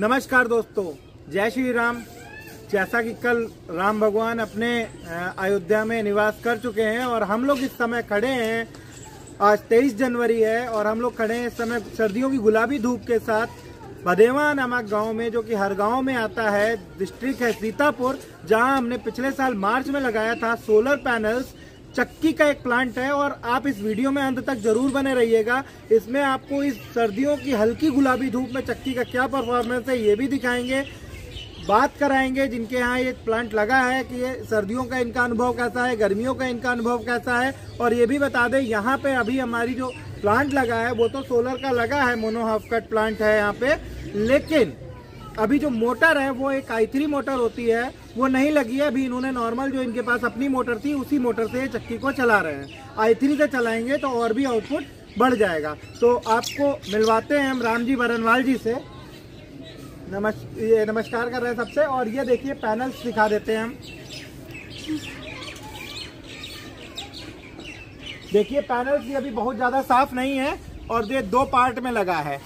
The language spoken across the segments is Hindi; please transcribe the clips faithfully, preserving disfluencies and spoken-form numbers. नमस्कार दोस्तों, जय श्री राम। जैसा कि कल राम भगवान अपने अयोध्या में निवास कर चुके हैं और हम लोग इस समय खड़े हैं, आज तेईस जनवरी है और हम लोग खड़े हैं इस समय सर्दियों की गुलाबी धूप के साथ भदेवा नामक गांव में, जो कि हर गांव में आता है। डिस्ट्रिक्ट है सीतापुर, जहां हमने पिछले साल मार्च में लगाया था सोलर पैनल्स। चक्की का एक प्लांट है और आप इस वीडियो में अंत तक जरूर बने रहिएगा। इसमें आपको इस सर्दियों की हल्की गुलाबी धूप में चक्की का क्या परफॉर्मेंस है ये भी दिखाएंगे, बात कराएंगे जिनके यहाँ ये प्लांट लगा है कि ये सर्दियों का इनका अनुभव कैसा है, गर्मियों का इनका अनुभव कैसा है। और ये भी बता दें, यहाँ पे अभी हमारी जो प्लांट लगा है वो तो सोलर का लगा है, मोनोहाफकट प्लांट है यहाँ पे, लेकिन अभी जो मोटर है वो एक आई थ्री मोटर होती है, वो नहीं लगी है अभी। इन्होंने नॉर्मल जो इनके पास अपनी मोटर थी उसी मोटर से चक्की को चला रहे हैं। आई थ्री से चलाएंगे तो और भी आउटपुट बढ़ जाएगा। तो आपको मिलवाते हैं हम रामजी वरणवाल जी से। नमस् ये नमस्कार कर रहे हैं सबसे। और ये देखिए पैनल्स दिखा देते हैं हम। देखिए पैनल्स ये अभी बहुत ज़्यादा साफ नहीं है और ये दो पार्ट में लगा है।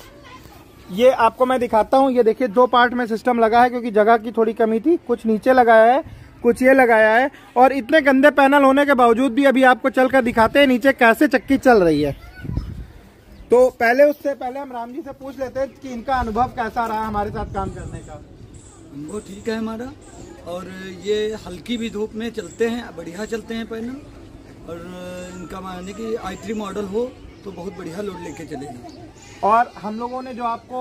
ये आपको मैं दिखाता हूँ, ये देखिए दो पार्ट में सिस्टम लगा है क्योंकि जगह की थोड़ी कमी थी। कुछ नीचे लगाया है, कुछ ये लगाया है। और इतने गंदे पैनल होने के बावजूद भी अभी आपको चलकर दिखाते हैं नीचे कैसे चक्की चल रही है। तो पहले उससे पहले हम राम जी से पूछ लेते हैं कि इनका अनुभव कैसा रहा हमारे साथ काम करने का। वो ठीक है हमारा, और ये हल्की भी धूप में चलते हैं, बढ़िया चलते हैं पैनल। और इनका मानने की आई थ्री मॉडल हो तो बहुत बढ़िया लोड लेके चलेगा। और हम लोगों ने जो आपको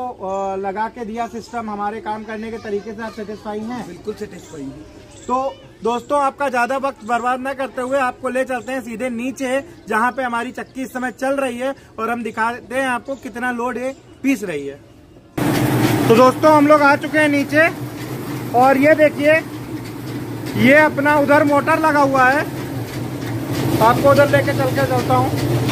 लगा के दिया सिस्टम, हमारे काम करने के तरीके से आप सेटिस्फाई हैं? बिल्कुल सेटिस्फाई हैं। तो दोस्तों, आपका ज़्यादा वक्त बर्बाद ना करते हुए आपको ले चलते हैं सीधे नीचे, जहाँ पे हमारी चक्की इस समय चल रही है और हम दिखाते हैं आपको कितना लोड ये पीस रही है। तो दोस्तों, हम लोग आ चुके हैं नीचे और ये देखिए, ये अपना उधर मोटर लगा हुआ है। आपको उधर लेके चल के चलता हूँ।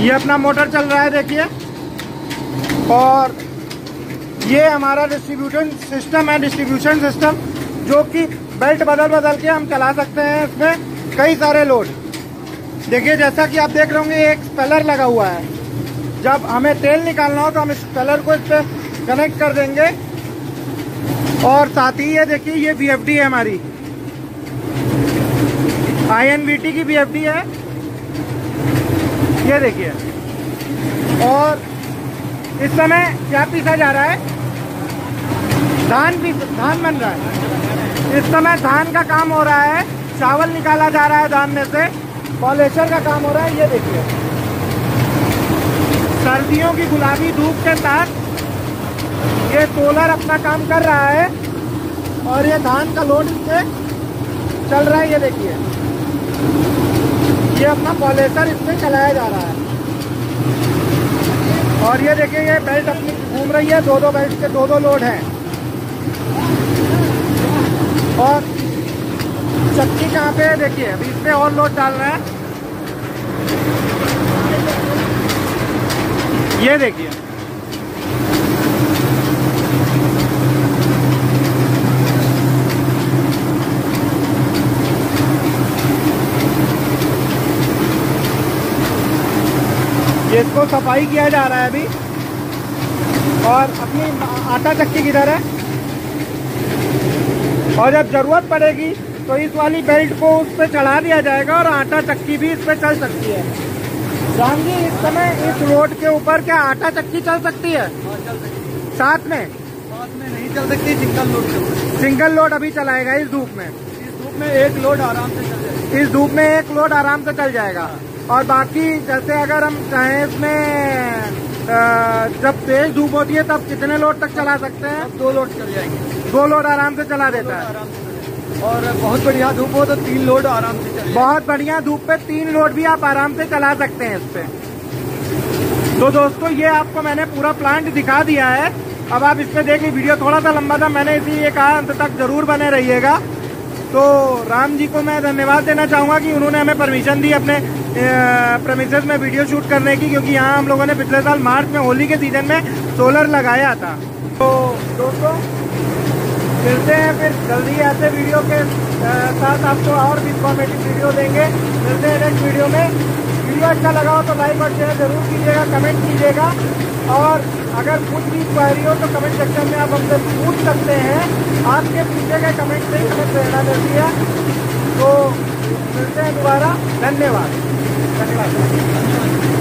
ये अपना मोटर चल रहा है देखिए, और ये हमारा डिस्ट्रीब्यूशन सिस्टम है, डिस्ट्रीब्यूशन सिस्टम जो कि बेल्ट बदल बदल के हम चला सकते हैं। इसमें कई सारे लोड देखिए, जैसा कि आप देख रहे होंगे एक स्पेलर लगा हुआ है। जब हमें तेल निकालना हो तो हम इस स्पेलर को इस पर कनेक्ट कर देंगे। और साथ ही ये देखिए, ये बी एफ डी है हमारी, आई एन वी टी की बी एफ डी है ये देखिए। और इस समय क्या पीसा जा रहा है? धान पीस धान बन रहा है। इस समय धान का काम हो रहा है, चावल निकाला जा रहा है धान में से, पॉलिशर का काम हो रहा है। ये देखिए, सर्दियों की गुलाबी धूप के साथ ये सोलर अपना काम कर रहा है और ये धान का लोड से चल रहा है। ये देखिए, ये अपना पॉलिशर इसमें चलाया जा रहा है। और ये देखिए, ये बेल्ट अपनी घूम रही है, दो दो बेल्ट के दो दो लोड हैं। और चक्की कहाँ पे है देखिए, अभी इस पर और लोड डाल रहा है। ये देखिए, इसको सफाई किया जा रहा है अभी। और अपनी आटा चक्की किधर है, और जब जरूरत पड़ेगी तो इस वाली बेल्ट को उस पर चढ़ा दिया जाएगा और आटा चक्की भी इस पर चल सकती है। राम जी, इस समय इस रोड के ऊपर क्या आटा चक्की चल सकती है? चल सकती है। साथ में साथ में नहीं चल सकती, सिंगल लोड सिंगल लोड अभी चलाएगा इस धूप में। इस धूप में एक लोड आराम से चल जाएगा इस धूप में एक लोड आराम से चल जाएगा। और बाकी जैसे अगर हम चाहें इसमें जब तेज धूप होती है तब कितने लोड तक चला सकते हैं? दो लोड चल जाएंगे, दो लोड आराम से चला देता है। और बहुत बढ़िया धूप हो तो तीन लोड आराम से चल बहुत बढ़िया धूप पे तीन लोड भी आप आराम से चला सकते हैं इस पे। तो दोस्तों, ये आपको मैंने पूरा प्लांट दिखा दिया है। अब आप इस पे देखिए, वीडियो थोड़ा सा लंबा था, मैंने इसीलिए कहा अंत तक जरूर बने रहिएगा। तो राम जी को मैं धन्यवाद देना चाहूँगा कि उन्होंने हमें परमिशन दी अपने प्रमिसेस में वीडियो शूट करने की, क्योंकि यहाँ हम लोगों ने पिछले साल मार्च में होली के सीजन में सोलर लगाया था। तो दोस्तों, मिलते हैं फिर जल्दी ऐसे वीडियो के साथ, आपको और भी इंफॉर्मेटिव वीडियो देंगे। मिलते हैं नेक्स्ट वीडियो में। वीडियो अच्छा लगा हो तो लाइक और शेयर जरूर कीजिएगा, कमेंट कीजिएगा, और अगर कुछ भी क्वेरी हो तो कमेंट सेक्शन में आप हमसे पूछ सकते हैं। आपके पूछे गए कमेंट से ही हमें प्रेरणा देती है। तो मिलते हैं दोबारा, धन्यवाद धन्यवाद।